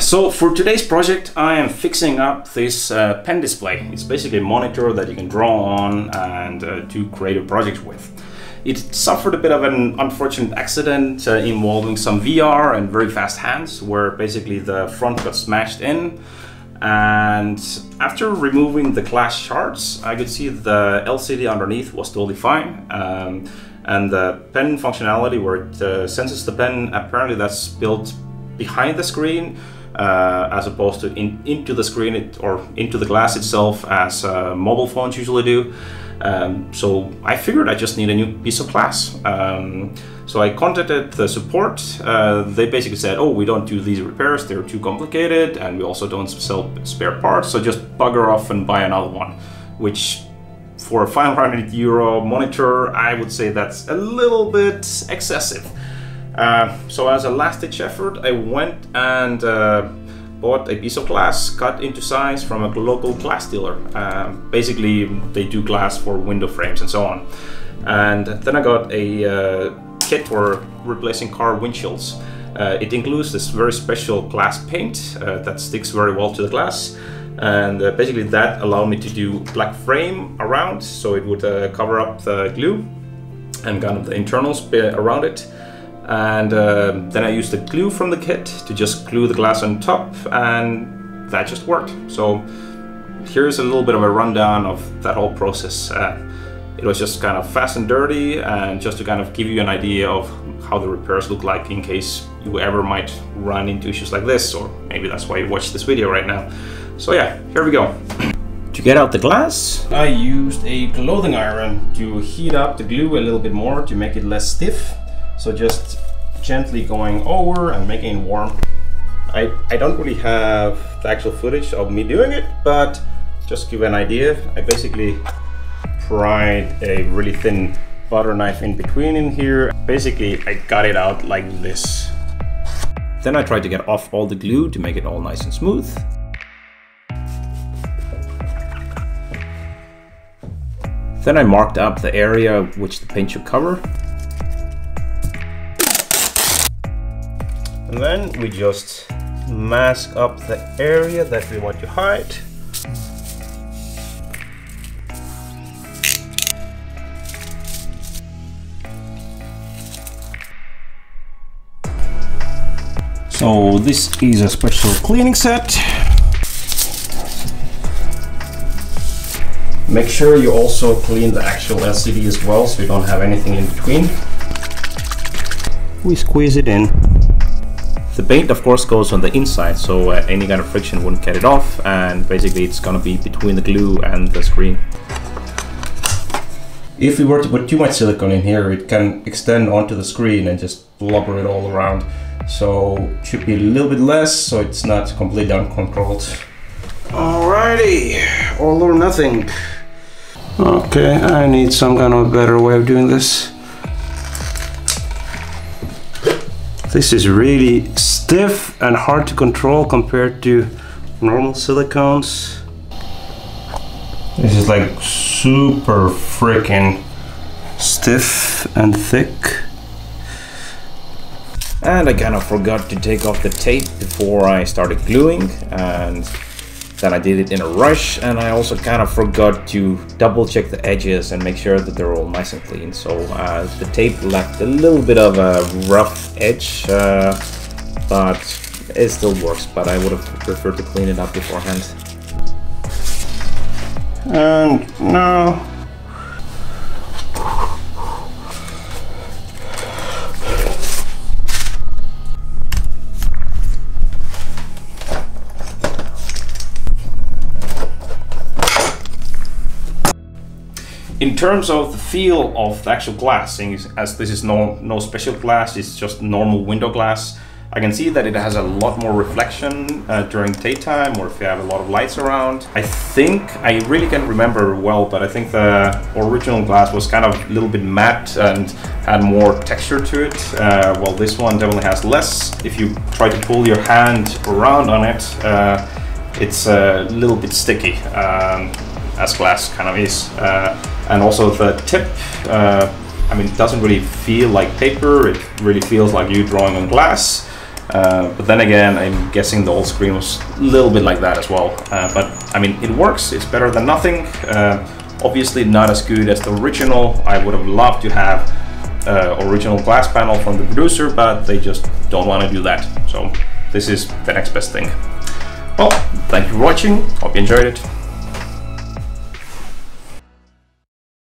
So for today's project, I am fixing up this pen display. It's basically a monitor that you can draw on and do creative projects with. It suffered a bit of an unfortunate accident involving some VR and very fast hands, where basically the front got smashed in. And after removing the glass shards, I could see the LCD underneath was totally fine. And the pen functionality, where it senses the pen, apparently that's built behind the screen as opposed to into the screen or into the glass itself, as mobile phones usually do. So I figured I just need a new piece of glass. So I contacted the support. They basically said, oh, we don't do these repairs, they're too complicated, and we also don't sell spare parts, so just bugger off and buy another one. Which, for a 500 euro monitor, I would say that's a little bit excessive. So as a last ditch effort, I went and bought a piece of glass cut into size from a local glass dealer. Basically, they do glass for window frames and so on. And then I got a kit for replacing car windshields. It includes this very special glass paint that sticks very well to the glass. And basically that allowed me to do black frame around, so it would cover up the glue and kind of the internals around it. And then I used the glue from the kit to just glue the glass on top, and that just worked. So here's a little bit of a rundown of that whole process. It was just kind of fast and dirty, and just to kind of give you an idea of how the repairs look like in case you ever might run into issues like this, or maybe that's why you watch this video right now. So yeah, here we go. To get out the glass, I used a clothing iron to heat up the glue a little bit more to make it less stiff. So just gently going over and making it warm. I don't really have the actual footage of me doing it, but just to give an idea, I basically pried a really thin butter knife in between in here. Basically, I got it out like this. Then I tried to get off all the glue to make it all nice and smooth. Then I marked up the area which the paint should cover. And then we just mask up the area that we want to hide. So this is a special cleaning set. Make sure you also clean the actual LCD as well, so you don't have anything in between. We squeeze it in. The paint, of course, goes on the inside, so any kind of friction wouldn't get it off, and basically it's gonna be between the glue and the screen. If we were to put too much silicone in here, it can extend onto the screen and just blubber it all around. So it should be a little bit less, so it's not completely uncontrolled. Alrighty, all or nothing. Okay, I need some kind of better way of doing this. This is really stiff and hard to control compared to normal silicones. This is like super freaking stiff and thick. And I kind of forgot to take off the tape before I started gluing, and then I did it in a rush, and I also kind of forgot to double check the edges and make sure that they're all nice and clean. So the tape lacked a little bit of a rough edge, but it still works, but I would have preferred to clean it up beforehand. And now, in terms of the feel of the actual glass, as this is no special glass, it's just normal window glass, I can see that it has a lot more reflection during daytime, or if you have a lot of lights around. I think, I really can't remember well, but I think the original glass was kind of a little bit matte and had more texture to it, while this one definitely has less. If you try to pull your hand around on it, it's a little bit sticky, as glass kind of is. And also the tip, I mean, it doesn't really feel like paper, it really feels like you drawing on glass. But then again, I'm guessing the old screen was a little bit like that as well. But I mean, it works, it's better than nothing. Obviously not as good as the original. I would have loved to have original glass panel from the producer, but they just don't want to do that. So this is the next best thing. Well, thank you for watching, hope you enjoyed it.